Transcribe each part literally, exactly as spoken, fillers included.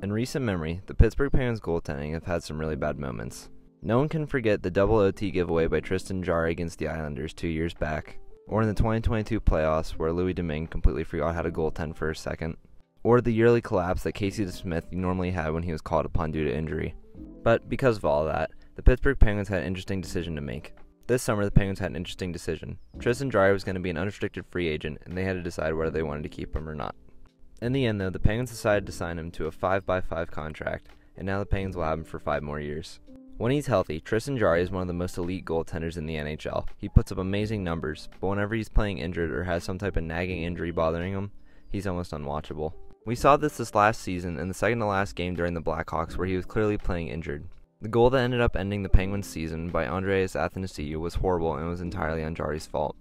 In recent memory, the Pittsburgh Penguins goaltending have had some really bad moments. No one can forget the double O T giveaway by Tristan Jarry against the Islanders two years back, or in the twenty twenty-two playoffs where Louis Domingue completely forgot how to goaltend for a second, or the yearly collapse that Casey DeSmith normally had when he was called upon due to injury. But because of all that, the Pittsburgh Penguins had an interesting decision to make. This summer, the Penguins had an interesting decision. Tristan Jarry was going to be an unrestricted free agent, and they had to decide whether they wanted to keep him or not. In the end, though, the Penguins decided to sign him to a five by five contract, and now the Penguins will have him for five more years. When he's healthy, Tristan Jarry is one of the most elite goaltenders in the N H L. He puts up amazing numbers, but whenever he's playing injured or has some type of nagging injury bothering him, he's almost unwatchable. We saw this this last season in the second to last game during the Blackhawks where he was clearly playing injured. The goal that ended up ending the Penguins season by Andreas Athanasiou was horrible and was entirely on Jarry's fault.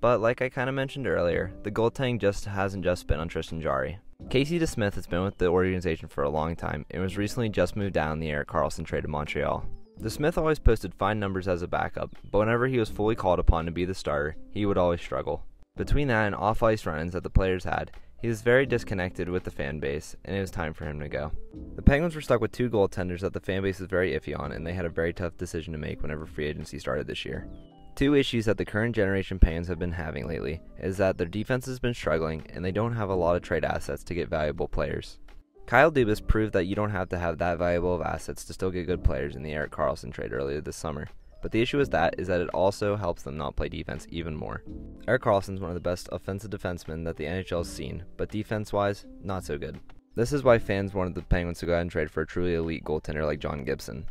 But like I kinda mentioned earlier, the goaltending just hasn't just been on Tristan Jarry. Casey DeSmith has been with the organization for a long time and was recently just moved down the Erik Karlsson trade to Montreal. DeSmith always posted fine numbers as a backup, but whenever he was fully called upon to be the starter, he would always struggle. Between that and off-ice run-ins that the players had, he was very disconnected with the fan base, and it was time for him to go. The Penguins were stuck with two goaltenders that the fan base was very iffy on, and they had a very tough decision to make whenever free agency started this year. Two issues that the current generation Penguins have been having lately is that their defense has been struggling, and they don't have a lot of trade assets to get valuable players. Kyle Dubas proved that you don't have to have that valuable of assets to still get good players in the Erik Karlsson trade earlier this summer, but the issue with that is that it also helps them not play defense even more. Erik Karlsson's one of the best offensive defensemen that the N H L's seen, but defense-wise, not so good. This is why fans wanted the Penguins to go ahead and trade for a truly elite goaltender like John Gibson.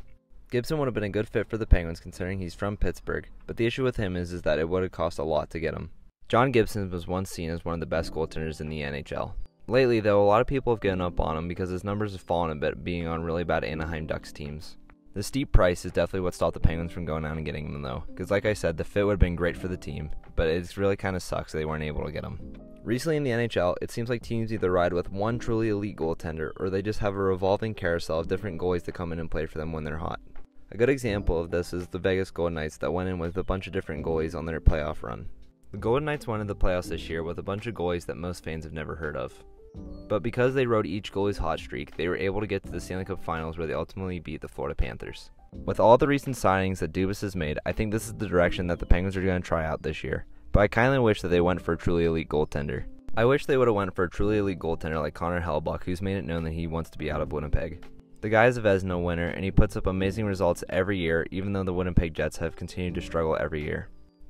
Gibson would have been a good fit for the Penguins considering he's from Pittsburgh, but the issue with him is, is that it would have cost a lot to get him. John Gibson was once seen as one of the best goaltenders in the N H L. Lately, though, a lot of people have given up on him because his numbers have fallen a bit being on really bad Anaheim Ducks teams. The steep price is definitely what stopped the Penguins from going out and getting him, though, because like I said, the fit would have been great for the team, but it really kind of sucks they weren't able to get him. Recently in the N H L, it seems like teams either ride with one truly elite goaltender or they just have a revolving carousel of different goalies that come in and play for them when they're hot. A good example of this is the Vegas Golden Knights that went in with a bunch of different goalies on their playoff run. The Golden Knights won in the playoffs this year with a bunch of goalies that most fans have never heard of. But because they rode each goalie's hot streak, they were able to get to the Stanley Cup Finals where they ultimately beat the Florida Panthers. With all the recent signings that Dubas has made, I think this is the direction that the Penguins are going to try out this year. But I kindly wish that they went for a truly elite goaltender. I wish they would have went for a truly elite goaltender like Connor Hellebuyck, who's made it known that he wants to be out of Winnipeg. The guy is a Vezina winner and he puts up amazing results every year, even though the Winnipeg Jets have continued to struggle every year.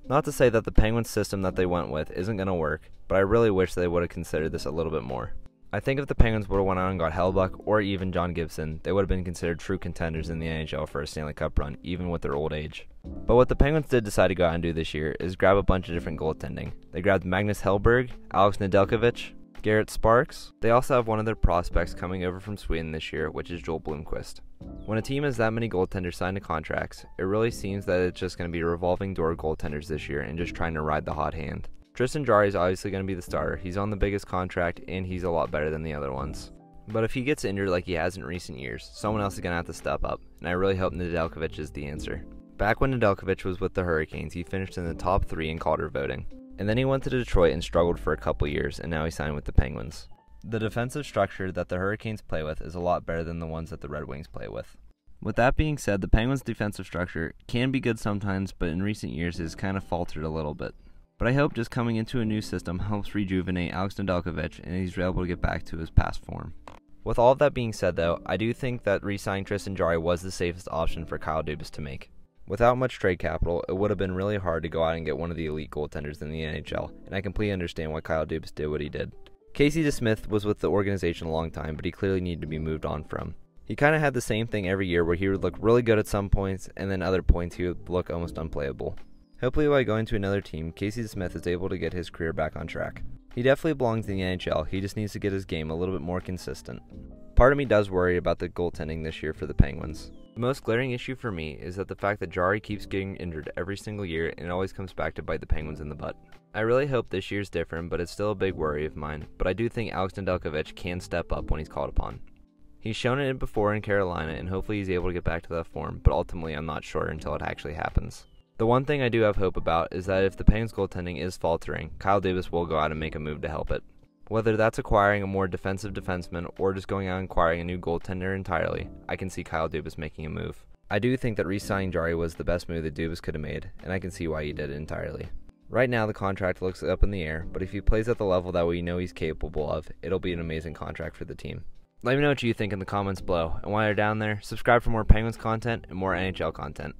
Not to say that the Penguins system that they went with isn't going to work, but I really wish they would have considered this a little bit more. I think if the Penguins would have went out and got Hellebuyck or even John Gibson, they would have been considered true contenders in the N H L for a Stanley Cup run, even with their old age. But what the Penguins did decide to go out and do this year is grab a bunch of different goaltending. They grabbed Magnus Hellberg, Alex Nedeljkovic, Garrett Sparks. They also have one of their prospects coming over from Sweden this year, which is Joel Blomqvist. When a team has that many goaltenders signed to contracts, it really seems that it's just going to be a revolving door of goaltenders this year and just trying to ride the hot hand. Tristan Jarry is obviously going to be the starter. He's on the biggest contract and he's a lot better than the other ones. But if he gets injured like he has in recent years, someone else is going to have to step up, and I really hope Nedeljkovic is the answer. Back when Nedeljkovic was with the Hurricanes, he finished in the top three in Calder voting. And then he went to Detroit and struggled for a couple years, and now he signed with the Penguins. The defensive structure that the Hurricanes play with is a lot better than the ones that the Red Wings play with. With that being said, the Penguins' defensive structure can be good sometimes, but in recent years it has kind of faltered a little bit. But I hope just coming into a new system helps rejuvenate Alex Nedeljkovic and he's able to get back to his past form. With all of that being said though, I do think that re-signing Tristan Jarry was the safest option for Kyle Dubas to make. Without much trade capital, it would have been really hard to go out and get one of the elite goaltenders in the N H L, and I completely understand why Kyle Dubas did what he did. Casey DeSmith was with the organization a long time, but he clearly needed to be moved on from. He kind of had the same thing every year where he would look really good at some points, and then other points he would look almost unplayable. Hopefully by going to another team, Casey DeSmith is able to get his career back on track. He definitely belongs in the N H L, he just needs to get his game a little bit more consistent. Part of me does worry about the goaltending this year for the Penguins. The most glaring issue for me is that the fact that Jarry keeps getting injured every single year and it always comes back to bite the Penguins in the butt. I really hope this year's different, but it's still a big worry of mine, but I do think Alex Nedeljkovic can step up when he's called upon. He's shown it before in Carolina and hopefully he's able to get back to that form, but ultimately I'm not sure until it actually happens. The one thing I do have hope about is that if the Penguins goaltending is faltering, Kyle Dubas will go out and make a move to help it. Whether that's acquiring a more defensive defenseman or just going out and acquiring a new goaltender entirely, I can see Kyle Dubas making a move. I do think that re-signing Jarry was the best move that Dubas could have made, and I can see why he did it entirely. Right now the contract looks up in the air, but if he plays at the level that we know he's capable of, it'll be an amazing contract for the team. Let me know what you think in the comments below, and while you're down there, subscribe for more Penguins content and more N H L content.